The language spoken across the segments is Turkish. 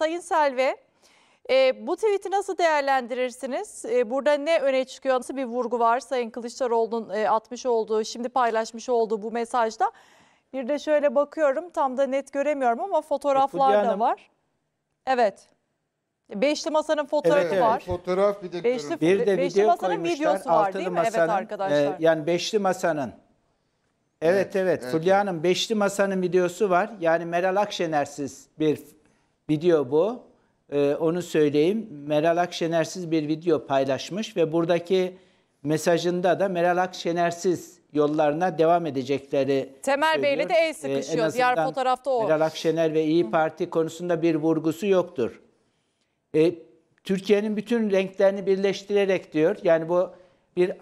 Sayın Selvi, bu tweet'i nasıl değerlendirirsiniz? Burada ne öne çıkıyor? Nasıl bir vurgu var Sayın Kılıçdaroğlu'nun atmış olduğu, şimdi paylaşmış olduğu bu mesajda? Bir de şöyle bakıyorum, tam da net göremiyorum ama fotoğraflar da var. Evet. Beşli Masa'nın fotoğrafı var. Fotoğraf bir de Beşli Masa'nın videosu var değil mi? Evet arkadaşlar. Yani Beşli Masa'nın. Evet. Fulya Hanım, Beşli Masa'nın videosu var. Yani Meral Akşener'siz bir video bu. Onu söyleyeyim. Meral Akşener'siz bir video paylaşmış ve buradaki mesajında da Meral Akşener'siz yollarına devam edecekleri Temel söylüyor. Bey'le de el sıkışıyor. Diğer fotoğrafta o. Meral Akşener ve İyi Parti konusunda bir vurgusu yoktur. Türkiye'nin bütün renklerini birleştirerek diyor. Yani bu bir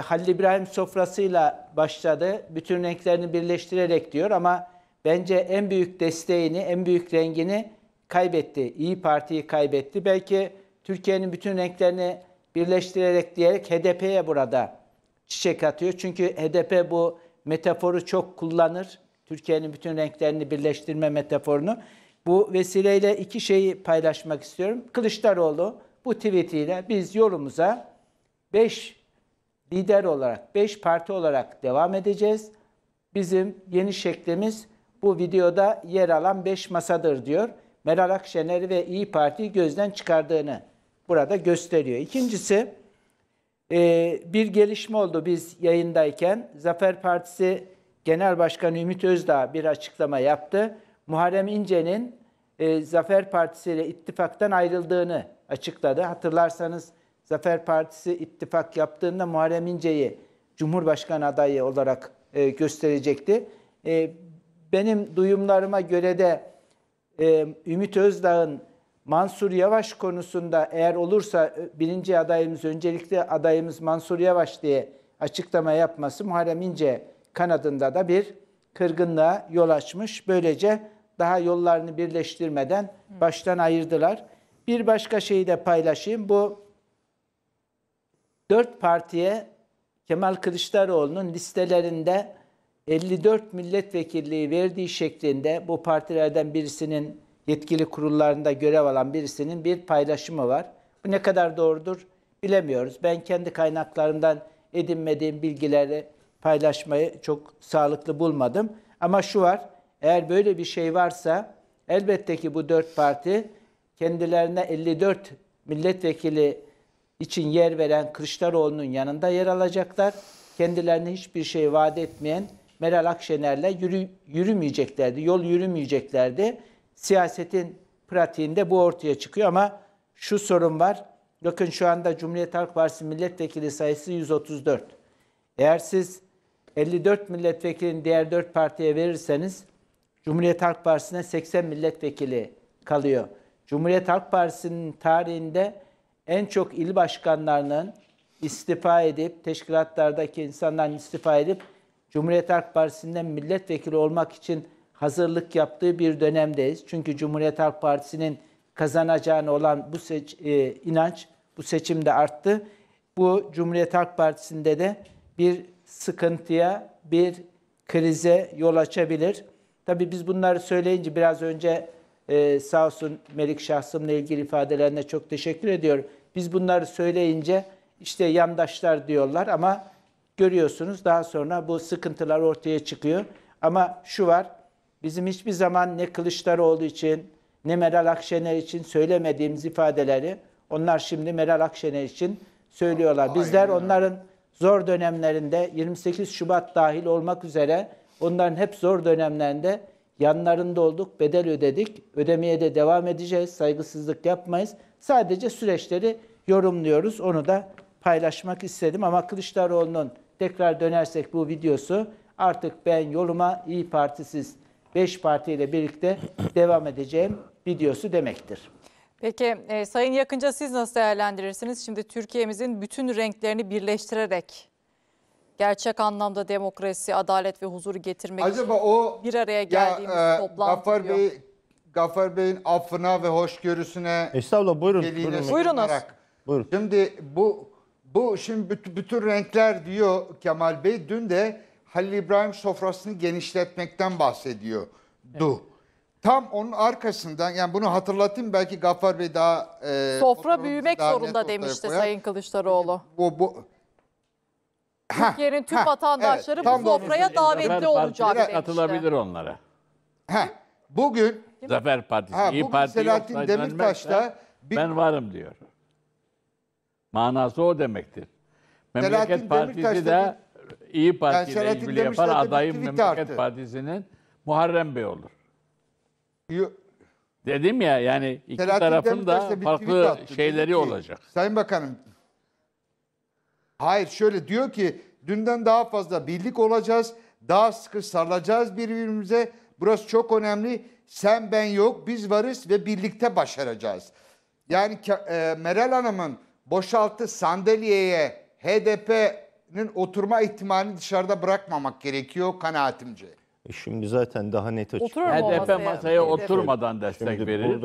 Halil İbrahim sofrasıyla başladı. Bütün renklerini birleştirerek diyor ama bence en büyük desteğini, en büyük rengini kaybetti. İyi Parti'yi kaybetti. Belki Türkiye'nin bütün renklerini birleştirerek diyerek HDP'ye burada çiçek atıyor. Çünkü HDP bu metaforu çok kullanır. Türkiye'nin bütün renklerini birleştirme metaforunu. Bu vesileyle iki şeyi paylaşmak istiyorum. Kılıçdaroğlu bu tweetiyle biz yolumuza 5 lider olarak, 5 parti olarak devam edeceğiz. Bizim yeni şeklimiz bu videoda yer alan 5 masadır diyor. Meral Akşener ve İyi Parti'yi gözden çıkardığını burada gösteriyor. İkincisi bir gelişme oldu biz yayındayken. Zafer Partisi Genel Başkanı Ümit Özdağ bir açıklama yaptı. Muharrem İnce'nin Zafer Partisi ile ittifaktan ayrıldığını açıkladı. Hatırlarsanız Zafer Partisi ittifak yaptığında Muharrem İnce'yi Cumhurbaşkanı adayı olarak gösterecekti. Benim duyumlarıma göre de Ümit Özdağ'ın Mansur Yavaş konusunda eğer olursa birinci adayımız, öncelikli adayımız Mansur Yavaş diye açıklama yapması Muharrem İnce kanadında da bir kırgınlığa yol açmış. Böylece daha yollarını birleştirmeden baştan ayırdılar. Bir başka şeyi de paylaşayım. Bu 4 partiye Kemal Kılıçdaroğlu'nun listelerinde 54 milletvekilliği verdiği şeklinde bu partilerden birisinin yetkili kurullarında görev alan birisinin bir paylaşımı var. Bu ne kadar doğrudur bilemiyoruz. Ben kendi kaynaklarımdan edinmediğim bilgileri paylaşmayı çok sağlıklı bulmadım. Ama şu var, eğer böyle bir şey varsa elbette ki bu 4 parti kendilerine 54 milletvekili için yer veren Kılıçdaroğlu'nun yanında yer alacaklar. Kendilerine hiçbir şey vaat etmeyen Meral Akşener'le yürümeyeceklerdi, yol yürümeyeceklerdi. Siyasetin pratiğinde bu ortaya çıkıyor ama şu sorun var. Bakın şu anda Cumhuriyet Halk Partisi milletvekili sayısı 134. Eğer siz 54 milletvekilini diğer 4 partiye verirseniz Cumhuriyet Halk Partisi'ne 80 milletvekili kalıyor. Cumhuriyet Halk Partisi'nin tarihinde en çok il başkanlarının istifa edip, teşkilatlardaki insanların istifa edip Cumhuriyet Halk Partisi'nden milletvekili olmak için hazırlık yaptığı bir dönemdeyiz. Çünkü Cumhuriyet Halk Partisi'nin kazanacağına olan bu inanç bu seçimde arttı. Bu Cumhuriyet Halk Partisi'nde de bir sıkıntıya, bir krize yol açabilir. Tabii biz bunları söyleyince biraz önce sağ olsun Melik Şahsım'la ilgili ifadelerine çok teşekkür ediyorum. Biz bunları söyleyince işte yandaşlar diyorlar ama görüyorsunuz daha sonra bu sıkıntılar ortaya çıkıyor. Ama şu var, bizim hiçbir zaman ne Kılıçdaroğlu için ne Meral Akşener için söylemediğimiz ifadeleri onlar şimdi Meral Akşener için söylüyorlar. Bizler onların zor dönemlerinde 28 Şubat dahil olmak üzere onların hep zor dönemlerinde yanlarında olduk, bedel ödedik. Ödemeye de devam edeceğiz, saygısızlık yapmayız. Sadece süreçleri yorumluyoruz, onu da paylaşmak istedim. Ama Kılıçdaroğlu'nun tekrar dönersek bu videosu artık ben yoluma İyi Partisiz 5 partiyle birlikte devam edeceğim videosu demektir. Peki Sayın Yakınca siz nasıl değerlendirirsiniz? Şimdi Türkiye'mizin bütün renklerini birleştirerek gerçek anlamda demokrasi, adalet ve huzuru getirmek acaba için o, bir araya geldiğimiz toplantı Gaffar Bey'in affına ve hoşgörüsüne estağfurullah buyurun. Şimdi bu şimdi bütün renkler diyor Kemal Bey. Dün de Halil İbrahim sofrasını genişletmekten bahsediyordu. Evet. Tam onun arkasından, yani bunu hatırlatayım, belki Gaffar Bey daha... sofra büyümek daha zorunda demişti Sayın Kılıçdaroğlu. Türkiye'nin tüm vatandaşları bu sofraya davetli olacak demişti. Atılabilir onlara. Bugün... Zafer Partisi, İyi Parti Selahattin Demirtaş'ta... Ben varım diyor. Manası o demektir. Memleket Partisi de İyi Parti ile ilgili yapar, adayım Memleket Partisi'nin Muharrem Bey olur. Dedim ya, yani iki tarafın da farklı şeyleri olacak. Sayın Bakanım, hayır, şöyle diyor ki, dünden daha fazla birlik olacağız, daha sıkı sarılacağız birbirimize. Burası çok önemli. Sen ben yok, biz varız ve birlikte başaracağız. Yani Meral Hanım'ın boşalttığı sandalyeye HDP'nin oturma ihtimalini dışarıda bırakmamak gerekiyor kanaatimce. Şimdi zaten daha net açıklamak. HDP masaya oturmadan destek verir.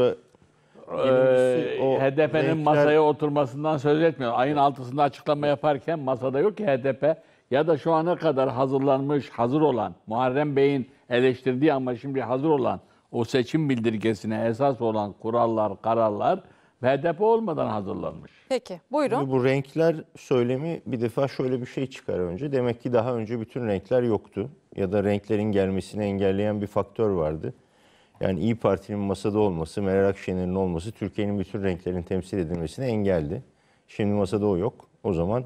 HDP'nin masaya oturmasından söz etmiyor. Ayın 6'sında açıklama yaparken masada yok ki HDP. Ya da şu ana kadar hazırlanmış, hazır olan, Muharrem Bey'in eleştirdiği ama şimdi hazır olan o seçim bildirgesine esas olan kurallar, kararlar HDP olmadan hazırlanmış. Peki, buyurun. Şimdi bu renkler söylemi bir defa şöyle bir şey çıkar önce. Demek ki daha önce bütün renkler yoktu. Ya da renklerin gelmesini engelleyen bir faktör vardı. Yani İyi Parti'nin masada olması, Meral Akşener'in olması Türkiye'nin bütün renklerin temsil edilmesine engeldi. Şimdi masada o yok. O zaman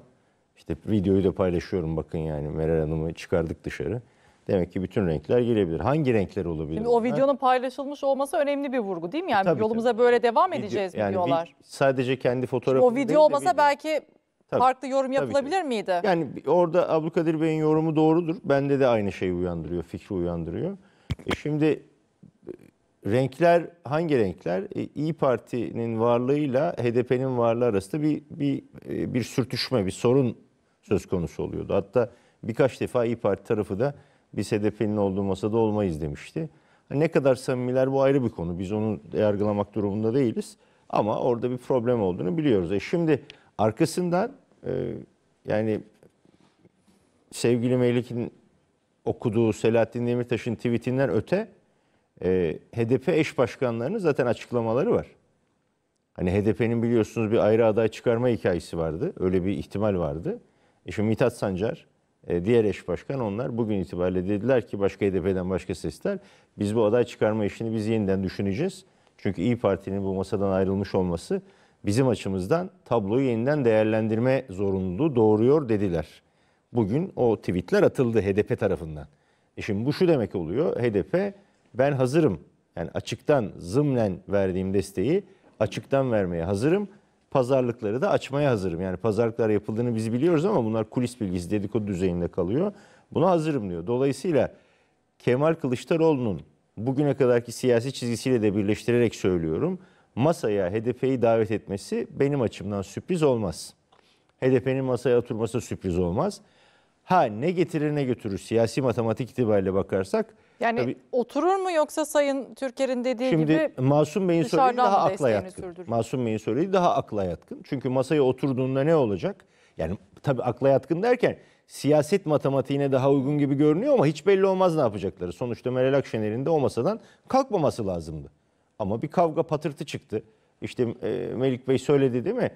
işte videoyu da paylaşıyorum, bakın yani Meral Hanım'ı çıkardık dışarı. Demek ki bütün renkler gelebilir. Hangi renkler olabilir? Şimdi o videonun paylaşılmış olması önemli bir vurgu değil mi? Yani tabii, yolumuza tabii böyle devam edeceğiz mi diyorlar? Sadece kendi fotoğrafı. O video olmasa video belki... Tabii, farklı yorum yapılabilir miydi? Yani orada Abdülkadir Bey'in yorumu doğrudur. Bende de aynı şeyi uyandırıyor, fikri uyandırıyor. Şimdi renkler, hangi renkler? İyi Parti'nin varlığıyla HDP'nin varlığı arasında bir sürtüşme, bir sorun söz konusu oluyordu. Hatta birkaç defa İyi Parti tarafı da biz HDP'nin olduğu masada olmayız demişti. Ne kadar samimiler bu ayrı bir konu. Biz onu yargılamak durumunda değiliz. Ama orada bir problem olduğunu biliyoruz. Şimdi... Arkasından yani sevgili Melik'in okuduğu Selahattin Demirtaş'ın tweetinden öte HDP eş başkanlarının zaten açıklamaları var. Hani HDP'nin biliyorsunuz bir ayrı aday çıkarma hikayesi vardı. Öyle bir ihtimal vardı. Şimdi Mithat Sancar, diğer eş başkan, onlar bugün itibariyle dediler ki başka HDP'den başka sesler. Biz bu aday çıkarma işini biz yeniden düşüneceğiz. Çünkü İyi Parti'nin bu masadan ayrılmış olması... Bizim açımızdan tabloyu yeniden değerlendirme zorunluluğu doğuruyor dediler. Bugün o tweetler atıldı HDP tarafından. Şimdi bu şu demek oluyor. HDP ben hazırım. Yani açıktan zımnen verdiğim desteği açıktan vermeye hazırım. Pazarlıkları da açmaya hazırım. Yani pazarlıklar yapıldığını biz biliyoruz ama bunlar kulis bilgisi, dedikodu düzeyinde kalıyor. Buna hazırım diyor. Dolayısıyla Kemal Kılıçdaroğlu'nun bugüne kadarki siyasi çizgisiyle de birleştirerek söylüyorum... Masaya HDP'yi davet etmesi benim açımdan sürpriz olmaz. HDP'nin masaya oturması sürpriz olmaz. Ha, ne getirir ne götürür siyasi matematik itibariyle bakarsak. Yani tabii, oturur mu yoksa Sayın Türker'in dediği şimdi, gibi Masum Bey'in söylediği daha akla yatkın. Masum Bey'in söylediği daha akla yatkın. Çünkü masaya oturduğunda ne olacak? Yani tabii akla yatkın derken siyaset matematiğine daha uygun gibi görünüyor ama hiç belli olmaz ne yapacakları. Sonuçta Meral Akşener'in de o masadan kalkmaması lazımdı. Ama bir kavga patırtı çıktı. İşte Melik Bey söyledi değil mi?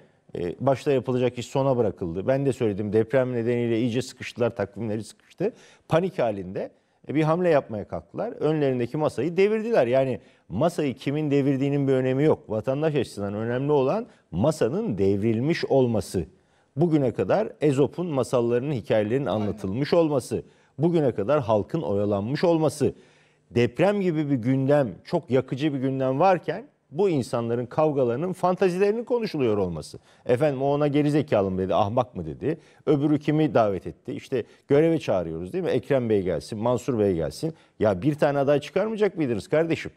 Başta yapılacak iş sona bırakıldı. Ben de söyledim, deprem nedeniyle iyice sıkıştılar, takvimleri sıkıştı. Panik halinde bir hamle yapmaya kalktılar. Önlerindeki masayı devirdiler. Yani masayı kimin devirdiğinin bir önemi yok. Vatandaş açısından önemli olan masanın devrilmiş olması. Bugüne kadar Ezop'un masallarının, hikayelerinin anlatılmış olması. Bugüne kadar halkın oyalanmış olması. Deprem gibi bir gündem, çok yakıcı bir gündem varken bu insanların kavgalarının, fantazilerinin konuşuluyor olması. Efendim o ona gerizekalı mı dedi, ahmak mı dedi, öbürü kimi davet etti, işte göreve çağırıyoruz değil mi? Ekrem Bey gelsin, Mansur Bey gelsin. Ya bir tane aday çıkarmayacak mıydınız kardeşim?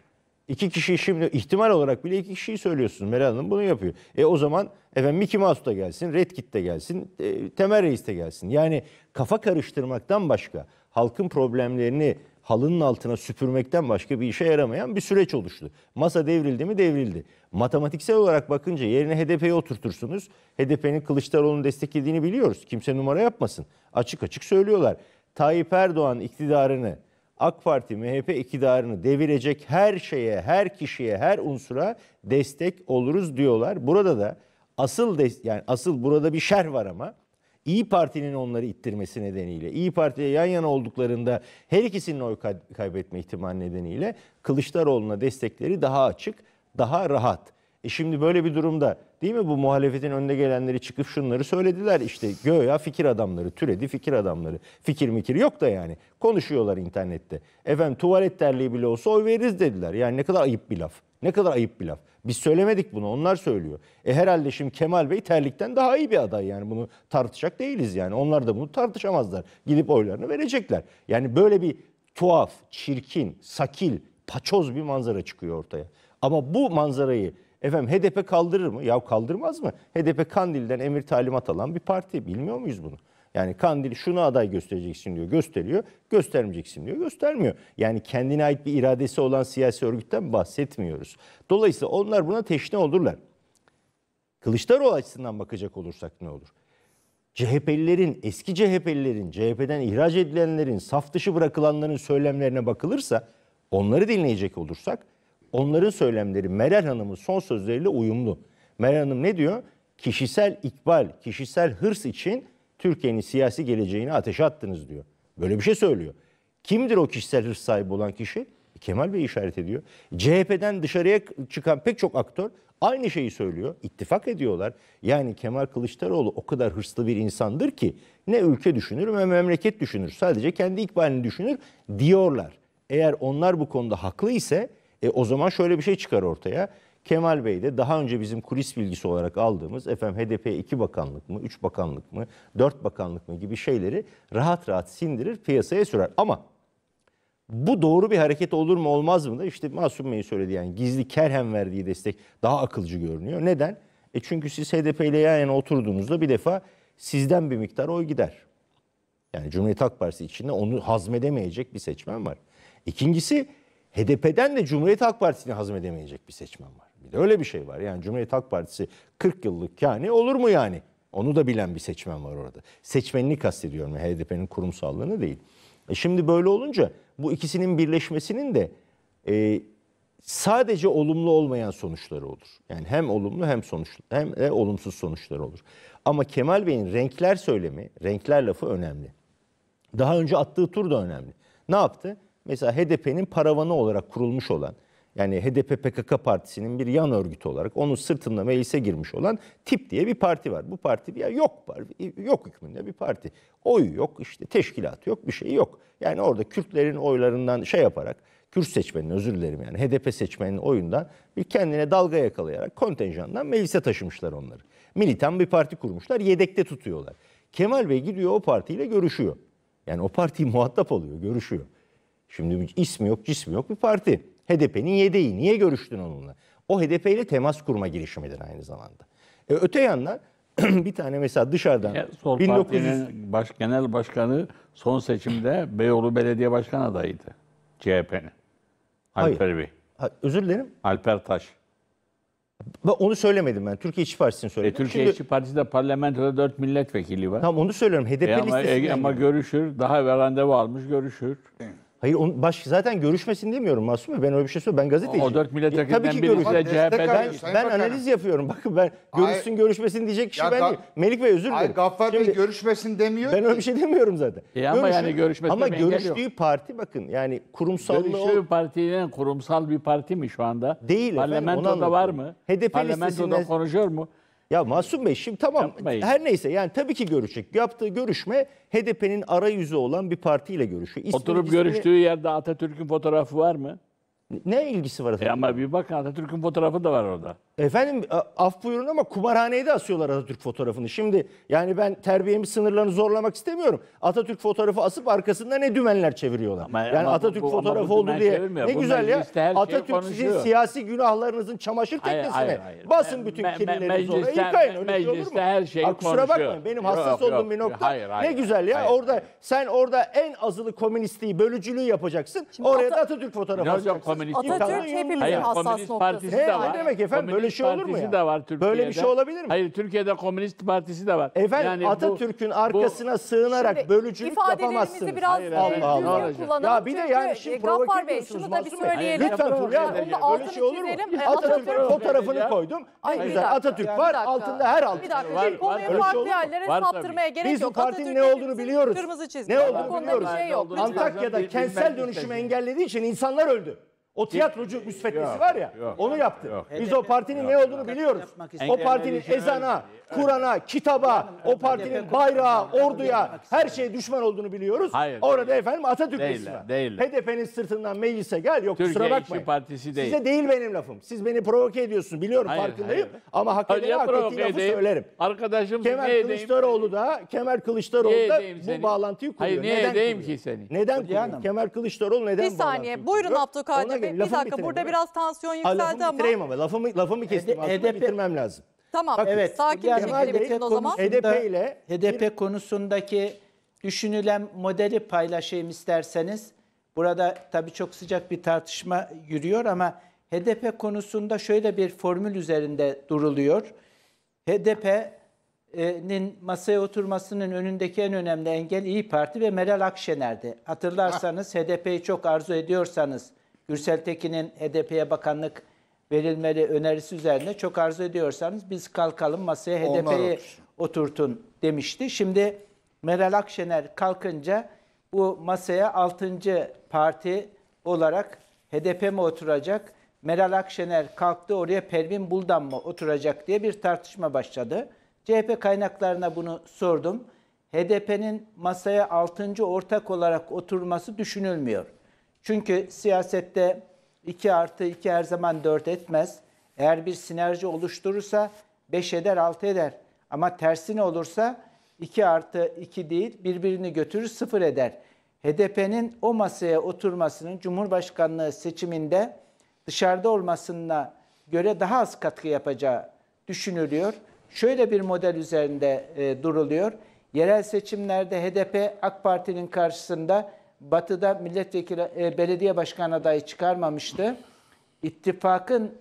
İki kişiyi şimdi ihtimal olarak bile iki kişiyi söylüyorsunuz. Meral Hanım bunu yapıyor. O zaman efendim Mickey Mouse da gelsin, Redkit de gelsin, Temel Reis de gelsin. Yani kafa karıştırmaktan başka halkın problemlerini halının altına süpürmekten başka bir işe yaramayan bir süreç oluştu. Masa devrildi mi? Devrildi. Matematiksel olarak bakınca yerine HDP'yi oturtursunuz. HDP'nin Kılıçdaroğlu'nu desteklediğini biliyoruz. Kimse numara yapmasın. Açık açık söylüyorlar. Tayyip Erdoğan iktidarını AK Parti, MHP iktidarını devirecek her şeye, her kişiye, her unsura destek oluruz diyorlar. Burada da asıl burada bir şer var ama İyi Parti'nin onları ittirmesi nedeniyle, İyi Parti'ye yan yana olduklarında her ikisinin oy kaybetme ihtimali nedeniyle Kılıçdaroğlu'na destekleri daha açık, daha rahat. Şimdi böyle bir durumda değil mi bu muhalefetin önde gelenleri çıkıp şunları söylediler işte göya fikir adamları türedi fikir adamları. Fikir mikir yok da yani konuşuyorlar internette. Efendim tuvalet terliği bile olsa oy veririz dediler. Yani ne kadar ayıp bir laf. Ne kadar ayıp bir laf. Biz söylemedik bunu, onlar söylüyor. Herhalde şimdi Kemal Bey terlikten daha iyi bir aday yani bunu tartışacak değiliz yani. Onlar da bunu tartışamazlar. Gidip oylarını verecekler. Yani böyle bir tuhaf, çirkin, sakil, paçoz bir manzara çıkıyor ortaya. Ama bu manzarayı efendim HDP kaldırır mı? Ya kaldırmaz mı? HDP Kandil'den emir talimat alan bir parti. Bilmiyor muyuz bunu? Yani Kandil şunu aday göstereceksin diyor, gösteriyor. Göstermeyeceksin diyor, göstermiyor. Yani kendine ait bir iradesi olan siyasi örgütten bahsetmiyoruz. Dolayısıyla onlar buna teşne olurlar. Kılıçdaroğlu açısından bakacak olursak ne olur? CHP'lilerin, eski CHP'lilerin, CHP'den ihraç edilenlerin, saf dışı bırakılanların söylemlerine bakılırsa, onları dinleyecek olursak, onların söylemleri Meral Hanım'ın son sözleriyle uyumlu. Meral Hanım ne diyor? Kişisel ikbal, kişisel hırs için Türkiye'nin siyasi geleceğini ateşe attınız diyor. Böyle bir şey söylüyor. Kimdir o kişisel hırs sahibi olan kişi? Kemal Bey işaret ediyor. CHP'den dışarıya çıkan pek çok aktör aynı şeyi söylüyor. İttifak ediyorlar. Yani Kemal Kılıçdaroğlu o kadar hırslı bir insandır ki ne ülke düşünür ne memleket düşünür. Sadece kendi ikbalini düşünür diyorlar. Eğer onlar bu konuda haklı ise o zaman şöyle bir şey çıkar ortaya. Kemal Bey de daha önce bizim kulis bilgisi olarak aldığımız efendim HDP'ye 2 bakanlık mı, 3 bakanlık mı, 4 bakanlık mı gibi şeyleri rahat rahat sindirir, piyasaya sürer. Ama bu doğru bir hareket olur mu olmaz mı da işte Masum Bey'in söylediği yani gizli kerhen verdiği destek daha akılcı görünüyor. Neden? Çünkü siz HDP ile yan yana oturduğunuzda bir defa sizden bir miktar oy gider. Yani Cumhuriyet Halk Partisi içinde onu hazmedemeyecek bir seçmen var. İkincisi HDP'den de Cumhuriyet Halk Partisi'ni hazmedemeyecek bir seçmen var. Bir de öyle bir şey var. Yani Cumhuriyet Halk Partisi 40 yıllık yani olur mu yani? Onu da bilen bir seçmen var orada. Seçmenini kastediyorum. HDP'nin kurumsallığını değil. Şimdi böyle olunca bu ikisinin birleşmesinin de sadece olumlu olmayan sonuçları olur. Yani hem olumlu hem sonuçlu, hem de olumsuz sonuçları olur. Ama Kemal Bey'in renkler söylemi, renkler lafı önemli. Daha önce attığı tur da önemli. Ne yaptı? Mesela HDP'nin paravanı olarak kurulmuş olan, yani HDP PKK partisinin bir yan örgütü olarak onun sırtında meclise girmiş olan TİP diye bir parti var. Bu parti bir yok hükmünde bir parti. Oyu yok, işte teşkilatı yok, bir şey yok. Yani orada Kürtlerin oylarından şey yaparak, Kürt seçmenin özür dilerim yani HDP seçmenin oyundan bir kendine dalga yakalayarak kontenjandan meclise taşımışlar onları. Militan bir parti kurmuşlar, yedekte tutuyorlar. Kemal Bey gidiyor o partiyle görüşüyor. Yani o partiyi muhatap oluyor, görüşüyor. Şimdi ismi yok, cismi yok bir parti. HDP'nin yedeği. Niye görüştün onunla? O HDP ile temas kurma girişimidir aynı zamanda. Öte yandan bir tane mesela dışarıdan... Sol Parti'nin genel başkanı son seçimde Beyoğlu Belediye Başkan adayıydı. CHP'nin. Alper Bey. Özür dilerim. Alper Taş. Onu söylemedim ben. Türkiye İşçi Partisi'ni söyledim. Türkiye İşçi Partisi'de parlamentoda 4 milletvekili var. Tamam onu söylüyorum. HDP listesinde. Ama görüşür. Daha evvel randevu almış görüşür. Hayır, zaten görüşmesin demiyorum Masum Bey. Ben öyle bir şey söylüyorum. Ben gazeteciyim. O 4 milletvekilinden birisiyle CHP'den. Ben analiz yapıyorum. Bakın ben görüşsün görüşmesin diyecek kişi ben değilim. Melik Bey özür dilerim. Gaffar Bey görüşmesin demiyor. Ben öyle bir şey demiyorum zaten. Ama yani görüşmesin ama görüştüğü parti bakın yani kurumsallığı... Görüştüğü partinin kurumsal bir parti mi şu anda? Değil. Parlamentoda var mı? Parlamentoda konuşuyor mu? Ya Masum Bey şimdi tamam yapmayın. Her neyse yani tabii ki görüşecek. Yaptığı görüşme HDP'nin arayüzü olan bir partiyle görüşüyor. Oturup görüştüğü yerde Atatürk'ün fotoğrafı var mı? Ne ilgisi var Atatürk'ün? Ama bir bakın Atatürk'ün fotoğrafı da var orada. Efendim af buyurun ama kumarhaneye de asıyorlar Atatürk fotoğrafını. Şimdi yani ben terbiyemi sınırlarını zorlamak istemiyorum. Atatürk fotoğrafı asıp arkasında ne dümenler çeviriyorlar. Ama, yani ama Atatürk fotoğrafı oldu diye çevirmiyor. Ne bunlar güzel ya. Atatürk sizin siyasi günahlarınızın çamaşır teknesine basın bütün kirlerinizi oraya yıkayın. Öyle mecliste olur mu? Her şey kusura bakmayın benim hassas olduğum bir nokta. Hayır, ne güzel ya orada sen orada en azılı komünistliği bölücülüğü yapacaksın. Şimdi oraya da Atatürk fotoğrafı asacaksın. Atatürk hepimizin hassas noktası. Ne demek efendim? Komünist böyle şey olur mu ya? De var böyle bir şey olabilir mi? Hayır, Türkiye'de Komünist Partisi de var. Efendim yani Atatürk'ün arkasına sığınarak şimdi, bölücülük yapamazsınız. İfadelerimizi biraz düzgün kullanalım. Ya bir de yani şimdi provoke ediyorsunuz. Lütfen Fulya, böyle şey olur mu? Atatürk'ün fotoğrafını koydum. Atatürk var, altında her altında var. Konuyu farklı yerlere saptırmaya gerek yok. Biz partinin ne olduğunu biliyoruz. Ne olduğunu biliyoruz. Şey yok. Antakya'da kentsel dönüşümü engellediği için insanlar öldü. O tiyatrocu müsveddesi var ya, yok, onu yaptı. Yok. Biz o partinin ne olduğunu biliyoruz. O partinin ezana, Kur'an'a, kitaba, o partinin bayrağı, orduya, her şeye düşman olduğunu biliyoruz. Hayır, orada değil. Efendim Atatürk ismi var. HDP'nin sırtından meclise gel, yok Türkiye kusura bakmayın. Partisi değil. Size değil benim lafım. Siz beni provoke ediyorsunuz, biliyorum farkındayım. Hayır. Ama hak edeni hak ettiği lafı söylerim. Arkadaşım Kemal Kılıçdaroğlu da bu bağlantıyı kuruyor. Hayır, ne edeyim ki seni? Neden kuruyor? Kemal Kılıçdaroğlu neden bağlantıyı kuruyor? Bir saniye, buyurun Abdülkadir. Bir dakika, burada biraz tansiyon yükseldi ama. Lafımı bitireyim ama. Lafımı kestim. Aslında bitirmem lazım. Tamam. Bakın, evet. Sakin bir şekilde bitirin o zaman. HDP konusundaki düşünülen modeli paylaşayım isterseniz. Burada tabii çok sıcak bir tartışma yürüyor ama HDP konusunda şöyle bir formül üzerinde duruluyor. HDP'nin masaya oturmasının önündeki en önemli engel İyi Parti ve Meral Akşener'di. Hatırlarsanız HDP'yi çok arzu ediyorsanız Gürsel Tekin'in HDP'ye bakanlık verilmeli önerisi üzerine çok arzu ediyorsanız biz kalkalım masaya HDP'yi oturtun demişti. Şimdi Meral Akşener kalkınca bu masaya 6. parti olarak HDP mi oturacak? Meral Akşener kalktı, oraya Pervin Buldan mı oturacak diye bir tartışma başladı. CHP kaynaklarına bunu sordum. HDP'nin masaya 6. ortak olarak oturması düşünülmüyor. Çünkü siyasette 2+2 her zaman 4 etmez. Eğer bir sinerji oluşturursa 5 eder, 6 eder. Ama tersine olursa 2+2 değil, birbirini götürür, 0 eder. HDP'nin o masaya oturmasının Cumhurbaşkanlığı seçiminde dışarıda olmasına göre daha az katkı yapacağı düşünülüyor. Şöyle bir model üzerinde duruluyor. Yerel seçimlerde HDP AK Parti'nin karşısında Batı'da milletvekili belediye başkanı adayı çıkarmamıştı. İttifakın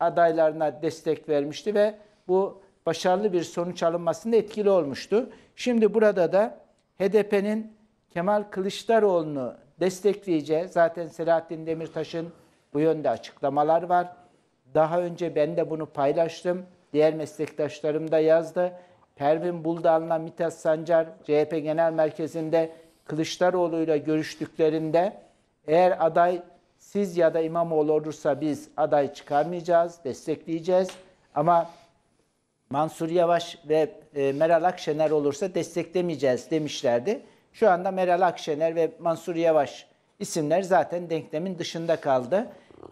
adaylarına destek vermişti ve bu başarılı bir sonuç alınmasında etkili olmuştu. Şimdi burada da HDP'nin Kemal Kılıçdaroğlu'nu destekleyeceği, zaten Selahattin Demirtaş'ın bu yönde açıklamalar var. Daha önce ben de bunu paylaştım. Diğer meslektaşlarım da yazdı. Pervin Buldan'la Mithat Sancar CHP Genel Merkezi'nde Kılıçdaroğlu'yla görüştüklerinde eğer aday siz ya da İmamoğlu olursa biz aday çıkarmayacağız, destekleyeceğiz. Ama Mansur Yavaş ve Meral Akşener olursa desteklemeyeceğiz demişlerdi. Şu anda Meral Akşener ve Mansur Yavaş isimler zaten denklemin dışında kaldı.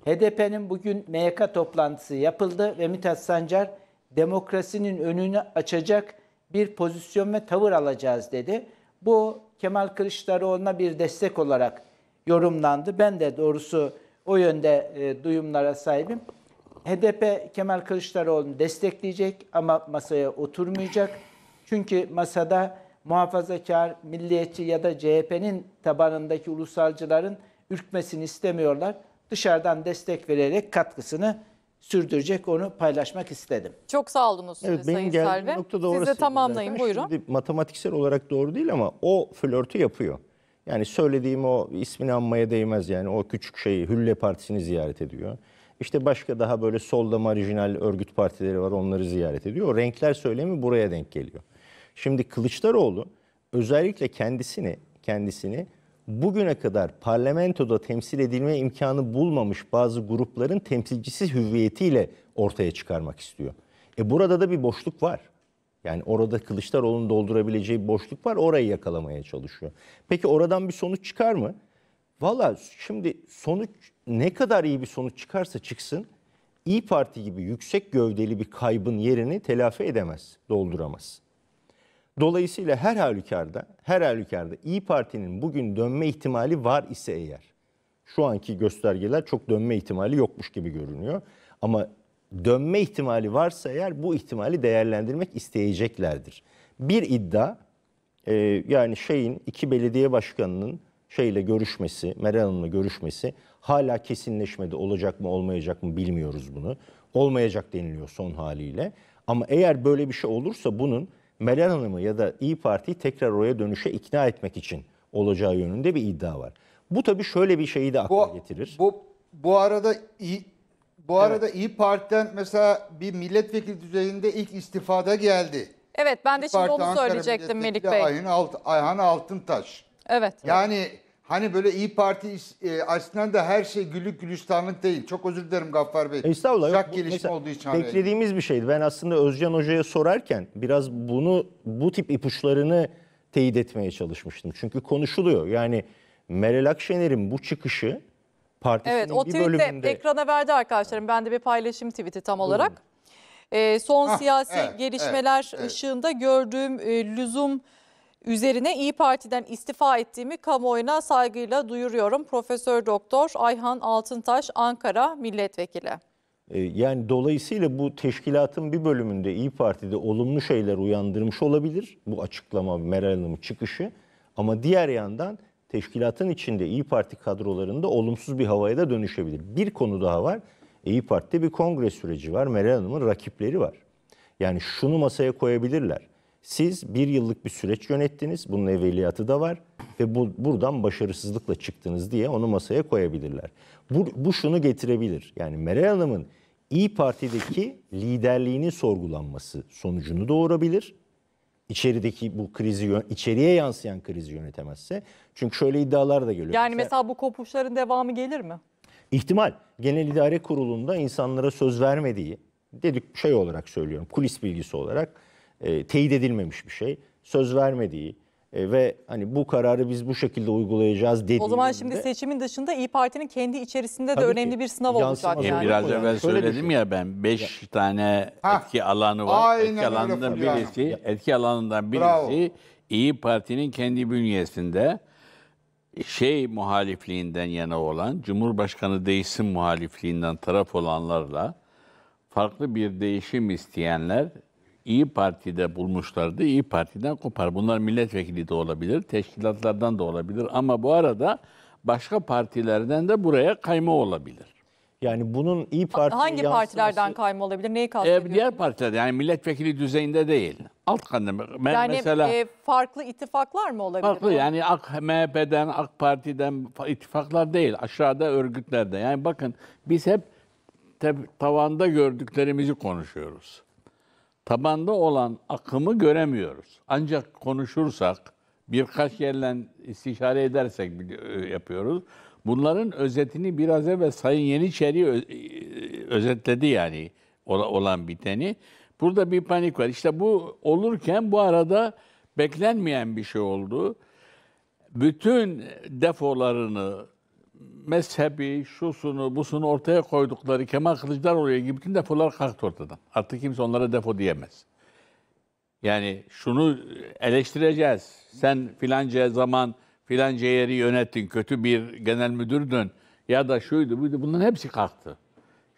HDP'nin bugün MYK toplantısı yapıldı ve Mithat Sancar demokrasinin önünü açacak bir pozisyon ve tavır alacağız dedi. Bu Kemal Kılıçdaroğlu'na bir destek olarak yorumlandı. Ben de doğrusu o yönde duyumlara sahibim. HDP Kemal Kılıçdaroğlu'nu destekleyecek ama masaya oturmayacak. Çünkü masada muhafazakar, milliyetçi ya da CHP'nin tabanındaki ulusalcıların ürkmesini istemiyorlar. Dışarıdan destek vererek katkısını sürdürecek, onu paylaşmak istedim. Çok sağ olunuz evet, Sayın Selvi. Siz de tamamlayın buyurun. Şimdi, matematiksel olarak doğru değil ama o flörtü yapıyor. Yani söylediğim o ismini anmaya değmez yani o küçük şeyi Hülle Partisi'ni ziyaret ediyor. İşte başka daha böyle solda marjinal örgüt partileri var, onları ziyaret ediyor. O renkler söylemi buraya denk geliyor. Şimdi Kılıçdaroğlu özellikle kendisini bugüne kadar parlamentoda temsil edilme imkanı bulmamış bazı grupların temsilcisi hüviyetiyle ortaya çıkarmak istiyor. Burada da bir boşluk var. Yani orada Kılıçdaroğlu'nun doldurabileceği bir boşluk var. Orayı yakalamaya çalışıyor. Peki oradan bir sonuç çıkar mı? Valla şimdi sonuç ne kadar iyi bir sonuç çıkarsa çıksın İyi Parti gibi yüksek gövdeli bir kaybın yerini telafi edemez, dolduramaz. Dolayısıyla her halükarda İyi Parti'nin bugün dönme ihtimali var ise eğer, şu anki göstergeler çok dönme ihtimali yokmuş gibi görünüyor. Ama dönme ihtimali varsa eğer bu ihtimali değerlendirmek isteyeceklerdir. Bir iddia yani iki belediye başkanının şeyle görüşmesi, Meral Hanım'la görüşmesi hala kesinleşmedi. Olacak mı olmayacak mı bilmiyoruz bunu. Olmayacak deniliyor son haliyle. Ama eğer böyle bir şey olursa bunun Meral Hanım'ı ya da İyi Parti'yi tekrar oraya dönüşe ikna etmek için olacağı yönünde bir iddia var. Bu tabii şöyle bir şeyi de akla getirir. Bu arada evet. İyi Parti'den mesela bir milletvekili düzeyinde ilk istifada geldi. Evet, ben de şimdi onu söyleyecektim Melik Bey. Ayhan Altıntaş. Evet. Yani hani böyle İyi Parti aslında da her şey güllük gülistanlık değil. Çok özür dilerim Gaffar Bey. Estağfurullah. Şak gelişme olduğu için. Beklediğimiz bir şeydi. Ben aslında Özcan Hoca'ya sorarken biraz bu tip ipuçlarını teyit etmeye çalışmıştım. Çünkü konuşuluyor. Yani Meral Akşener'in bu çıkışı partisinin evet, bir bölümünde... Evet, o tweet de ekrana verdi arkadaşlarım. Ben de bir paylaşım tweeti tam olarak. Son siyasi gelişmeler ışığında gördüğüm lüzum üzerine İyi Parti'den istifa ettiğimi kamuoyuna saygıyla duyuruyorum. Profesör Doktor Ayhan Altıntaş, Ankara Milletvekili. Yani dolayısıyla bu teşkilatın bir bölümünde İyi Parti'de olumlu şeyler uyandırmış olabilir. Bu açıklama, Meral Hanım'ın çıkışı. Ama diğer yandan teşkilatın içinde İyi Parti kadrolarında olumsuz bir havaya da dönüşebilir. Bir konu daha var. İyi Parti'de bir kongre süreci var. Meral Hanım'ın rakipleri var. Yani şunu masaya koyabilirler. Siz bir yıllık bir süreç yönettiniz. Bunun evveliyatı da var. Ve buradan başarısızlıkla çıktınız diye onu masaya koyabilirler. Bu şunu getirebilir. Yani Meral Hanım'ın İyi Parti'deki liderliğinin sorgulanması sonucunu doğurabilir. İçerideki bu krizi, içeriye yansıyan krizi yönetemezse. Çünkü şöyle iddialar da geliyor. Yani mesela bu kopuşların devamı gelir mi? İhtimal. Genel İdare Kurulu'nda insanlara söz vermediği, dedik şey olarak söylüyorum, kulis bilgisi olarak teyit edilmemiş bir şey. Söz vermediği ve hani bu kararı biz bu şekilde uygulayacağız dediği. O zaman şimdi seçimin dışında İyi Parti'nin kendi içerisinde de önemli bir sınav olacak. Yani. Biraz evvel söyledim şey. Ya ben 5 tane etki alanı var. Aynen, etki alanından birisi bravo. İyi Parti'nin kendi bünyesinde. Muhalifliğinden yana olan, Cumhurbaşkanı değişsin muhalifliğinden taraf olanlarla farklı bir değişim isteyenler İyi Parti'de bulmuşlardı. İyi Parti'den kopar. Bunlar milletvekili de olabilir, teşkilatlardan da olabilir ama bu arada başka partilerden de buraya kayma olabilir. Yani bunun İyi Parti hangi partilerden kayma olabilir? Neyi kastediyorsunuz? Diğer partiler yani milletvekili düzeyinde değil. Alt kanlı. Yani mesela, farklı ittifaklar mı olabilir? Farklı yani MHP'den, AK Parti'den ittifaklar değil. Aşağıda örgütlerde. Yani bakın biz hep tavanda gördüklerimizi konuşuyoruz. Tabanda olan akımı göremiyoruz. Ancak konuşursak, birkaç yerle istişare edersek yapıyoruz. Bunların özetini biraz evvel Sayın Yeniçeri özetledi yani olan biteni. Burada bir panik var. İşte bu olurken bu arada beklenmeyen bir şey oldu. Bütün defolarını, mezhebi, şusunu, busunu ortaya koydukları Kemal Kılıçdaroğlu'ya gibi bütün defolar kalktı ortadan. Artık kimse onlara defo diyemez. Yani şunu eleştireceğiz. Sen filanca zaman filanca yeri yönettin, kötü bir genel müdürdün ya da şuydu, buydu. Bunların hepsi kalktı.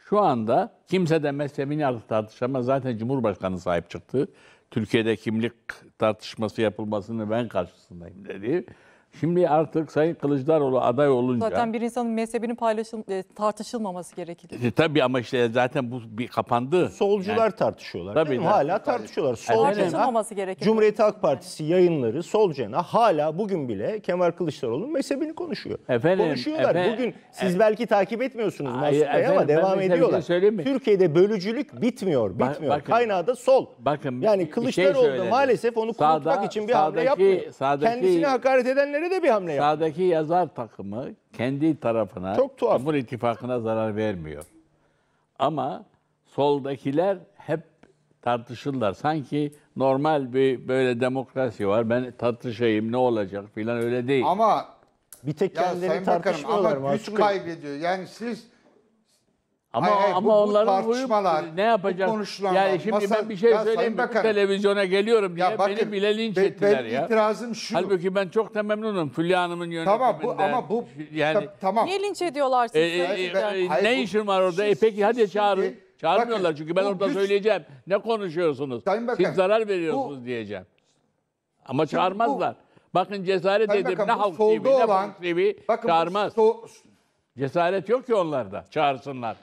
Şu anda kimse de mezhebini artık tartışamaz. Zaten Cumhurbaşkanı sahip çıktı. Türkiye'de kimlik tartışması yapılmasını ben karşısındayım dedi. Şimdi artık Sayın Kılıçdaroğlu aday olunca... Zaten bir insanın mezhebinin tartışılmaması gerekir. Tabii ama işte zaten bu bir kapandı. Solcular yani, tartışıyorlar. Tabii hala tartışıyorlar. Tartışılmaması gerekir. Cumhuriyet Halk Partisi yayınları, sol cenah hala bugün bile Kemal Kılıçdaroğlu'nun mezhebini konuşuyor. Konuşuyorlar. Bugün siz belki takip etmiyorsunuz Mansur Bey ama devam ediyorlar. Türkiye'de bölücülük bitmiyor. Bakın, kaynağı da sol. Bakın, yani Kılıçdaroğlu maalesef onu kurutmak için bir hamle yapmıyor. Kendisine hakaret edenler de bir hamle yapıyor. Sağdaki yazar takımı kendi tarafına, Cumhur İttifakı'na zarar vermiyor. Ama soldakiler hep tartışırlar. Sanki normal bir böyle demokrasi var. Ben tartışayım ne olacak filan öyle değil. Ama bir tek kendileri tartışmıyorlar. Ama güç kaybediyor. Yani siz onların tartışmalar, ne yapacak? Yani şimdi ben bir şey söyleyeyim. Televizyona geliyorum diye beni bile linç ettiler ya. İtirazım şu. Halbuki ben çok da memnunum Fulya Hanım'ın yönetiminde. Tamam tamam. Niye linç ediyorlar siz? Ne işin var orada? Peki hadi çağırın. Çağırmıyorlar çünkü ben orada söyleyeceğim. Ne konuşuyorsunuz? Siz zarar veriyorsunuz diyeceğim. Ama çağırmazlar. Bakın cesaret edip ne halk TV ne halk TV çağırmaz. Cesaret yok ki onlarda, çağırsınlar.